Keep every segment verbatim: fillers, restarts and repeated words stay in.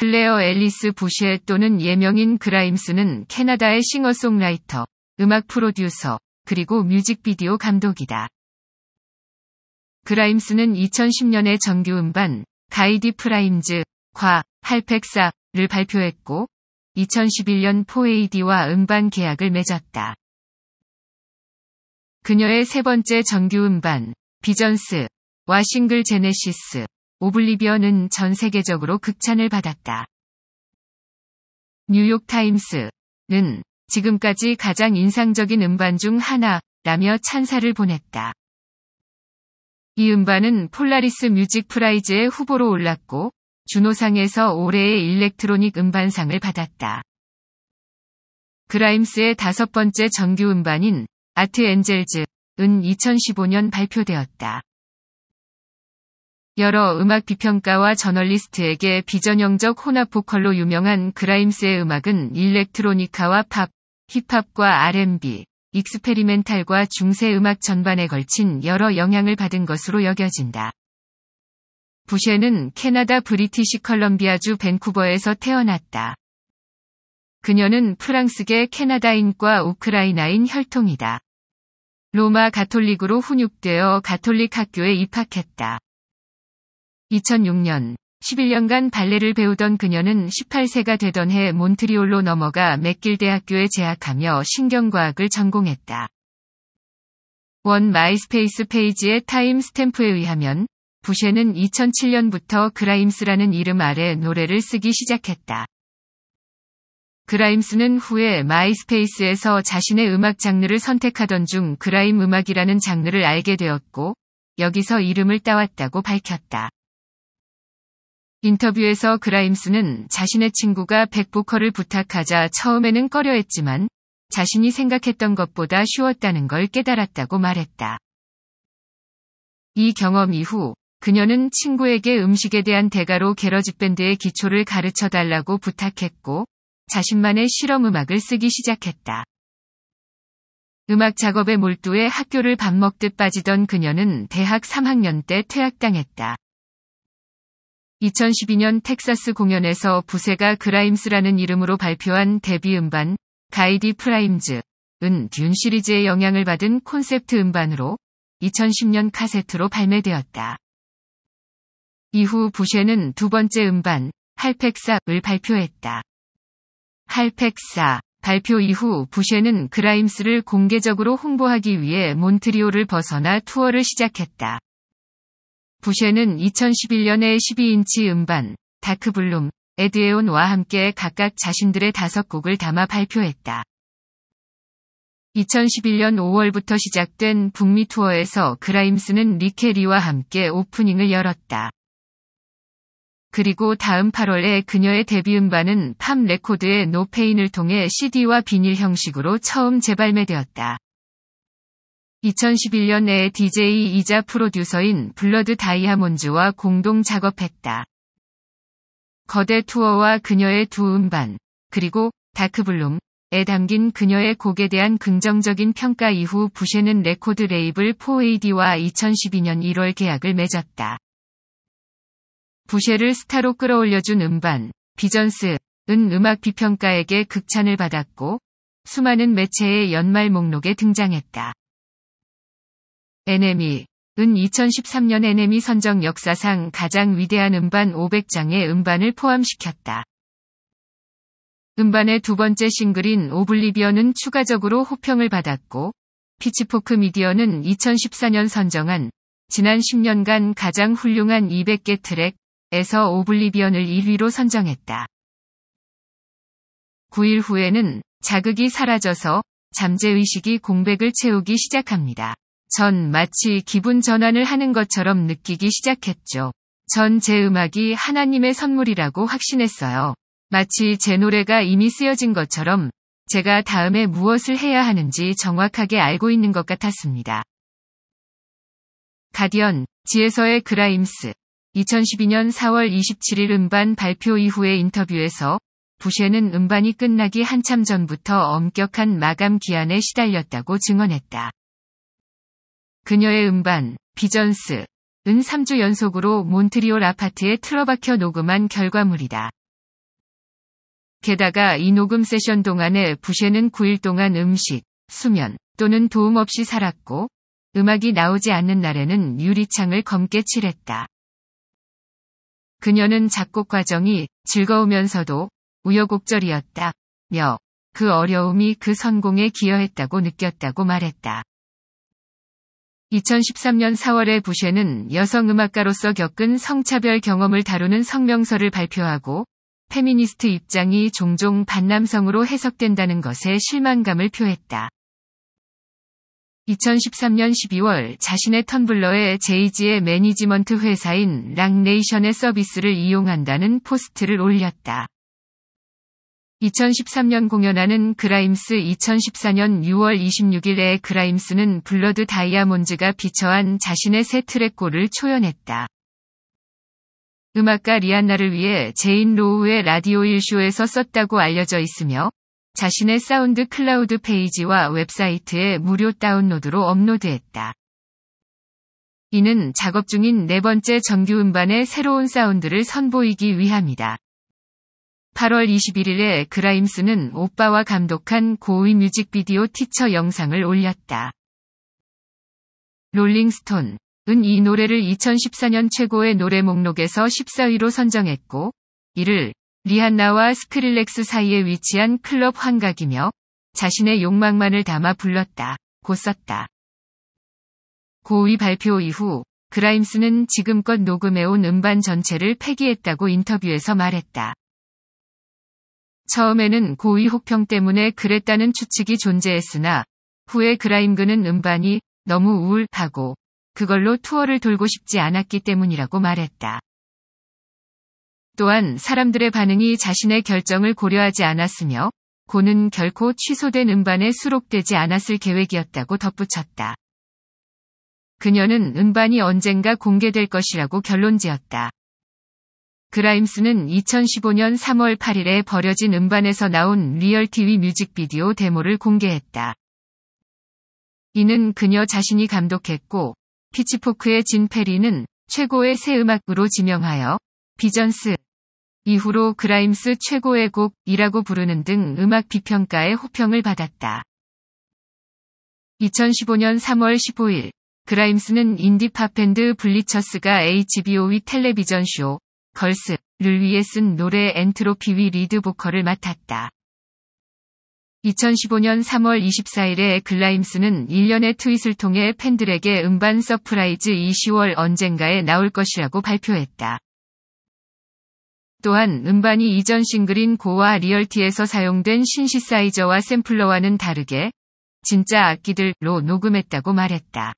클레어 앨리스 부셰 또는 예명인 그라임스는 캐나다의 싱어송라이터, 음악 프로듀서, 그리고 뮤직비디오 감독이다. 그라임스는 이천십 년에 정규음반 가이디 프라임즈, 과 할팩사를 발표했고, 이천십일 년 포에이디와 음반 계약을 맺었다. 그녀의 세 번째 정규음반 비전스, 와 싱글 제네시스, 오블리비언은 전 세계적으로 극찬을 받았다. 뉴욕타임스는 지금까지 가장 인상적인 음반 중 하나라며 찬사를 보냈다. 이 음반은 폴라리스 뮤직 프라이즈의 후보로 올랐고, 주노상에서 올해의 일렉트로닉 음반상을 받았다. 그라임스의 다섯 번째 정규 음반인 아트 엔젤즈은 이천십오 년 발표되었다. 여러 음악 비평가와 저널리스트에게 비전형적 혼합 보컬로 유명한 그라임스의 음악은 일렉트로니카와 팝, 힙합과 알앤비, 익스페리멘탈과 중세 음악 전반에 걸친 여러 영향을 받은 것으로 여겨진다. 부셰는 캐나다 브리티시 컬럼비아주 밴쿠버에서 태어났다. 그녀는 프랑스계 캐나다인과 우크라이나인 혈통이다. 로마 가톨릭으로 훈육되어 가톨릭 학교에 입학했다. 이천육 년, 십일 년간 발레를 배우던 그녀는 십팔 세가 되던 해 몬트리올로 넘어가 맥길 대학교에 재학하며 신경과학을 전공했다. 원 마이스페이스 페이지의 타임 스탬프에 의하면 부셰는 이천칠 년부터 그라임스라는 이름 아래 노래를 쓰기 시작했다. 그라임스는 후에 마이스페이스에서 자신의 음악 장르를 선택하던 중 그라임 음악이라는 장르를 알게 되었고, 여기서 이름을 따왔다고 밝혔다. 인터뷰에서 그라임스는 자신의 친구가 백보컬을 부탁하자 처음에는 꺼려했지만 자신이 생각했던 것보다 쉬웠다는 걸 깨달았다고 말했다. 이 경험 이후 그녀는 친구에게 음식에 대한 대가로 게러지 밴드의 기초를 가르쳐달라고 부탁했고, 자신만의 실험음악을 쓰기 시작했다. 음악 작업에 몰두해 학교를 밥 먹듯 빠지던 그녀는 대학 삼 학년 때 퇴학당했다. 이천십이 년 텍사스 공연에서 부셰가 그라임스라는 이름으로 발표한 데뷔 음반 가이디 프라임즈은 듄 시리즈의 영향을 받은 콘셉트 음반으로 이천십 년 카세트로 발매되었다. 이후 부셰는 두 번째 음반 할팩사를 발표했다. 할팩사 발표 이후 부셰는 그라임스를 공개적으로 홍보하기 위해 몬트리올을 벗어나 투어를 시작했다. 부셰는 이천십일 년에 십이 인치 음반 다크블룸, 에드에온와 함께 각각 자신들의 다섯 곡을 담아 발표했다. 이천십일 년 오월부터 시작된 북미 투어에서 그라임스는 리케리와 함께 오프닝을 열었다. 그리고 다음 팔월에 그녀의 데뷔 음반은 팜 레코드의 노페인을 통해 씨디와 비닐 형식으로 처음 재발매되었다. 이천십일 년에 디제이이자 프로듀서인 블러드 다이아몬즈와 공동 작업했다. 거대 투어와 그녀의 두 음반, 그리고 다크블룸에 담긴 그녀의 곡에 대한 긍정적인 평가 이후 부셰는 레코드 레이블 포에이디와 이천십이 년 일월 계약을 맺었다. 부셰를 스타로 끌어올려준 음반 비전스은 음악 비평가에게 극찬을 받았고, 수많은 매체의 연말 목록에 등장했다. 엔엠이은 이천십삼 년 엔엠이 선정 역사상 가장 위대한 음반 오백 장의 음반을 포함시켰다. 음반의 두 번째 싱글인 오블리비언은 추가적으로 호평을 받았고, 피치포크 미디어는 이천십사 년 선정한 지난 십 년간 가장 훌륭한 이백 개 트랙에서 오블리비언을 일 위로 선정했다. 구 일 후에는 자극이 사라져서 잠재의식이 공백을 채우기 시작합니다. 전 마치 기분 전환을 하는 것처럼 느끼기 시작했죠. 전 제 음악이 하나님의 선물이라고 확신했어요. 마치 제 노래가 이미 쓰여진 것처럼 제가 다음에 무엇을 해야 하는지 정확하게 알고 있는 것 같았습니다. 가디언, 지에서의 그라임스. 이천십이 년 사월 이십칠 일 음반 발표 이후의 인터뷰에서 부셰는 음반이 끝나기 한참 전부터 엄격한 마감 기한에 시달렸다고 증언했다. 그녀의 음반 비전스은 삼 주 연속으로 몬트리올 아파트에 틀어박혀 녹음한 결과물이다. 게다가 이 녹음 세션 동안에 부셰는 구 일 동안 음식, 수면 또는 도움 없이 살았고 음악이 나오지 않는 날에는 유리창을 검게 칠했다. 그녀는 작곡 과정이 즐거우면서도 우여곡절이었다. 며 그 어려움이 그 성공에 기여했다고 느꼈다고 말했다. 이천십삼 년 사 월에 부셰는 여성 음악가로서 겪은 성차별 경험을 다루는 성명서를 발표하고 페미니스트 입장이 종종 반남성으로 해석된다는 것에 실망감을 표했다. 이천십삼 년 십이 월 자신의 텀블러에 제이지의 매니지먼트 회사인 락네이션의 서비스를 이용한다는 포스트를 올렸다. 이천십삼 년 공연하는 그라임스 이천십사 년 유 월 이십육 일에 그라임스는 블러드 다이아몬즈가 피처한 자신의 새 트랙골을 초연했다. 음악가 리안나를 위해 제인 로우의 라디오 일 쇼에서 썼다고 알려져 있으며 자신의 사운드 클라우드 페이지와 웹사이트에 무료 다운로드로 업로드했다. 이는 작업 중인 네 번째 정규 음반의 새로운 사운드를 선보이기 위함이다. 팔 월 이십일 일에 그라임스는 오빠와 감독한 고의 뮤직비디오 티처 영상을 올렸다. 롤링스톤은 이 노래를 이천십사 년 최고의 노래 목록에서 십사 위로 선정했고 이를 리한나와 스크릴렉스 사이에 위치한 클럽 환각이며 자신의 욕망만을 담아 불렀다. 고 썼다. 고의 발표 이후 그라임스는 지금껏 녹음해온 음반 전체를 폐기했다고 인터뷰에서 말했다. 처음에는 고의 혹평 때문에 그랬다는 추측이 존재했으나 후에 그라임그는 음반이 너무 우울하고 그걸로 투어를 돌고 싶지 않았기 때문이라고 말했다. 또한 사람들의 반응이 자신의 결정을 고려하지 않았으며 고는 결코 취소된 음반에 수록되지 않았을 계획이었다고 덧붙였다. 그녀는 음반이 언젠가 공개될 것이라고 결론지었다. 그라임스는 이천십오 년 삼 월 팔 일에 버려진 음반에서 나온 리얼티비 뮤직비디오 데모를 공개했다. 이는 그녀 자신이 감독했고 피치포크의 진 페리는 최고의 새 음악으로 지명하여 비전스 이후로 그라임스 최고의 곡이라고 부르는 등 음악 비평가의 호평을 받았다. 이천십오 년 삼 월 십오 일 그라임스는 인디팝 밴드 블리처스가 에이치비오의 텔레비전 쇼 걸스를 위해 쓴 노래 엔트로피의 리드 보컬을 맡았다. 이천십오 년 삼 월 이십사 일에 그라임스는 일련의 트윗을 통해 팬들에게 음반 서프라이즈 이 시월 언젠가에 나올 것이라고 발표했다. 또한 음반이 이전 싱글인 고와 리얼티에서 사용된 신시사이저와 샘플러와는 다르게 진짜 악기들로 녹음했다고 말했다.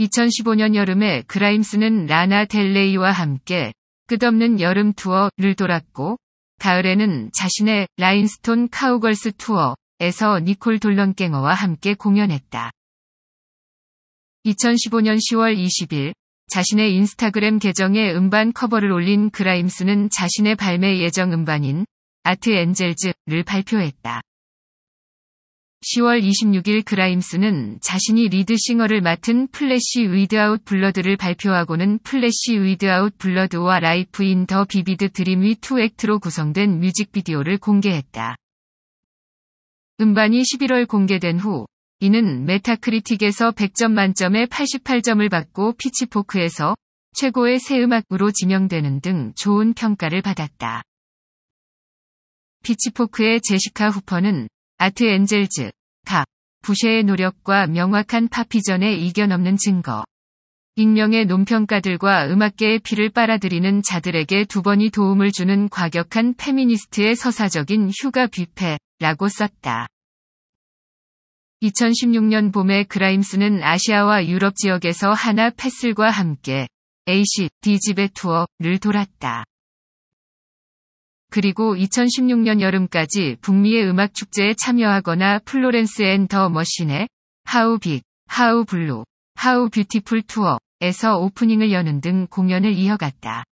이천십오 년 여름에 그라임스는 라나 델레이와 함께 끝없는 여름 투어를 돌았고 가을에는 자신의 라인스톤 카우걸스 투어에서 니콜 돌런갱어와 함께 공연했다. 이천십오 년 시 월 이십 일 자신의 인스타그램 계정에 음반 커버를 올린 그라임스는 자신의 발매 예정 음반인 아트 엔젤즈를 발표했다. 시 월 이십육 일 그라임스는 자신이 리드 싱어를 맡은 플래시 위드아웃 블러드를 발표하고는 플래시 위드아웃 블러드와 라이프 인 더 비비드 드림의 투 액트로 구성된 뮤직비디오를 공개했다. 음반이 십일 월 공개된 후 이는 메타크리틱에서 백 점 만점에 팔십팔 점을 받고 피치포크에서 최고의 새 음악으로 지명되는 등 좋은 평가를 받았다. 피치포크의 제시카 후퍼는 아트 엔젤즈, 가, 부셰의 노력과 명확한 파피전에 이견없는 증거. 익명의 논평가들과 음악계의 피를 빨아들이는 자들에게 두 번이 도움을 주는 과격한 페미니스트의 서사적인 휴가 뷔페라고 썼다. 이천십육 년 봄에 그라임스는 아시아와 유럽 지역에서 하나 패슬과 함께 에이씨 디 지배 투어를 돌았다. 그리고 이천십육 년 여름까지 북미의 음악 축제에 참여하거나 플로렌스 앤 더 머신의 How Big, How Blue, How Beautiful 투어에서 오프닝을 여는 등 공연을 이어갔다.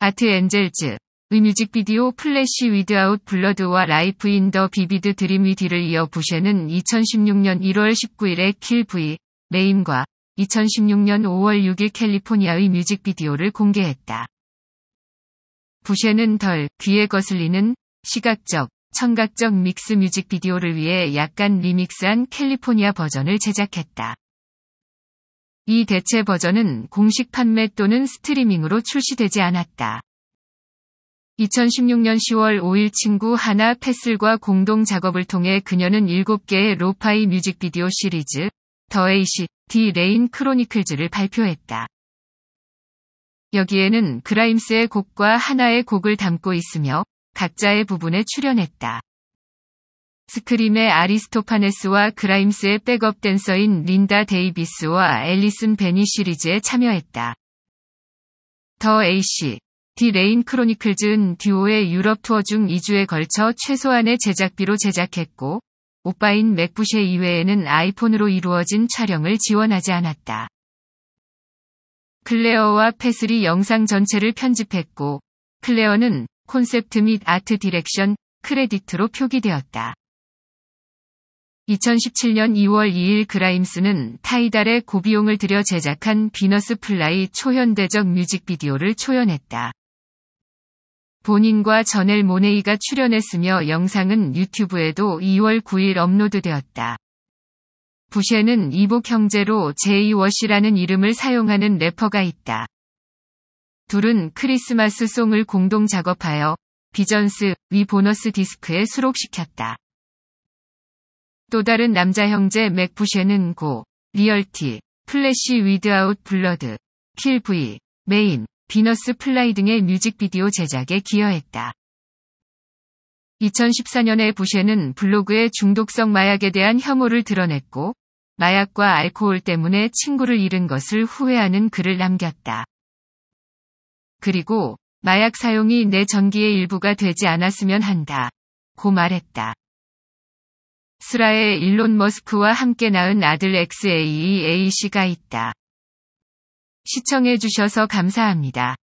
아트 엔젤즈의 뮤직비디오 플래시 위드아웃 블러드와 라이프 인 더 비비드 드림 위드를 이어 부셰는 이천십육 년 일 월 십구 일에 킬 브이 메임과 이천십육 년 오 월 육 일 캘리포니아의 뮤직비디오를 공개했다. 부셰는 덜 귀에 거슬리는 시각적, 청각적 믹스 뮤직비디오를 위해 약간 리믹스한 캘리포니아 버전을 제작했다. 이 대체 버전은 공식 판매 또는 스트리밍으로 출시되지 않았다. 이천십육년 시월 오일 친구 하나 패슬과 공동 작업을 통해 그녀는 일곱 개의 로파이 뮤직비디오 시리즈 더 에이씨 디 레인 크로니클즈를 발표했다. 여기에는 그라임스의 곡과 하나의 곡을 담고 있으며 각자의 부분에 출연했다. 스크림의 아리스토파네스와 그라임스의 백업 댄서인 린다 데이비스와 앨리슨 베니 시리즈에 참여했다. 더 에이씨 디 레인 크로니클즈는 듀오의 유럽 투어 중 이 주에 걸쳐 최소한의 제작비로 제작했고 오빠인 맥부셰 이외에는 아이폰으로 이루어진 촬영을 지원하지 않았다. 클레어와 패슬이 영상 전체를 편집했고 클레어는 콘셉트 및 아트 디렉션 크레딧으로 표기되었다. 이천십칠년 이월 이일 그라임스는 타이달의 고비용을 들여 제작한 비너스 플라이 초현대적 뮤직비디오를 초연했다. 본인과 저넬 모네이가 출연했으며 영상은 유튜브에도 이월 구일 업로드되었다. 부셰는 이복 형제로 제이 워시라는 이름을 사용하는 래퍼가 있다. 둘은 크리스마스 송을 공동 작업하여 비전스 위 보너스 디스크에 수록시켰다. 또 다른 남자 형제 맥 부셰는 고, 리얼티, 플래시 위드아웃 블러드, 킬 브이, 메인, 비너스 플라이 등의 뮤직비디오 제작에 기여했다. 이천십사년에 부셰는 블로그에 중독성 마약에 대한 혐오를 드러냈고, 마약과 알코올 때문에 친구를 잃은 것을 후회하는 글을 남겼다. 그리고 마약 사용이 내 전기의 일부가 되지 않았으면 한다. 고 말했다. 스라에 일론 머스크와 함께 낳은 아들 엑스 에이 이 에이씨가 있다. 시청해주셔서 감사합니다.